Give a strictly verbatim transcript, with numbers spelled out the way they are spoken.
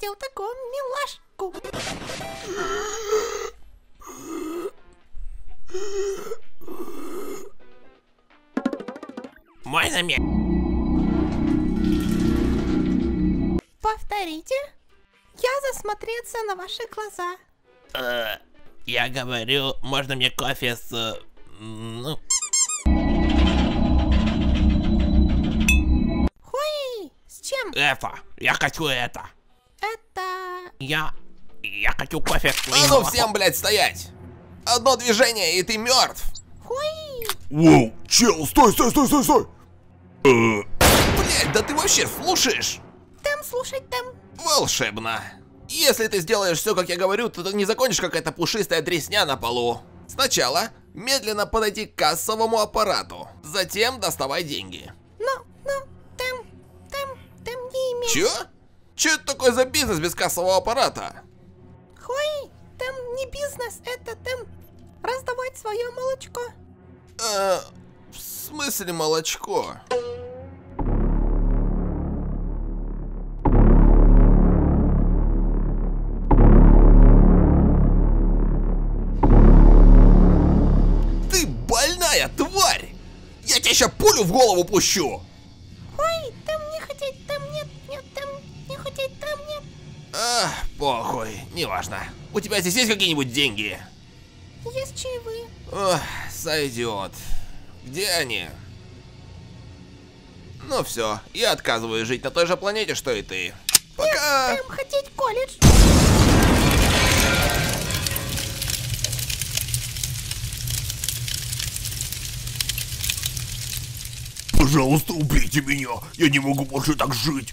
вырастил такого милашку. Можно мне? Повторите. Я засмотреться на ваши глаза. Э, я говорю, можно мне кофе с... Ну... Хуй, с чем? Это, я хочу это. Это... Я... Я хочу кофе с... А ну всем, блядь, стоять! Одно движение, и ты мертв. Хуй. Воу, чел, стой, стой, стой, стой, стой! Блядь, да ты вообще слушаешь? Там слушать там. Волшебно. Если ты сделаешь все, как я говорю, то ты не закончишь какая-то пушистая дресня на полу. Сначала медленно подойди к кассовому аппарату, затем доставай деньги. Ну, ну, там, там, там не имею. Чё? Чё это такое за бизнес без кассового аппарата? Хуй, там не бизнес, это там раздавать свое молочко. Э, в смысле молочко? Тварь! Я тебе сейчас пулю в голову пущу! Ой, там не хотеть, там нет, нет, там не хотеть, там нет. Ах, похуй, неважно. У тебя здесь есть какие-нибудь деньги? Есть чаевые. Ох, сойдет. Где они? Ну все, я отказываюсь жить на той же планете, что и ты. Пока! Нет, там хотеть колледж. Пожалуйста, убейте меня, я не могу больше так жить.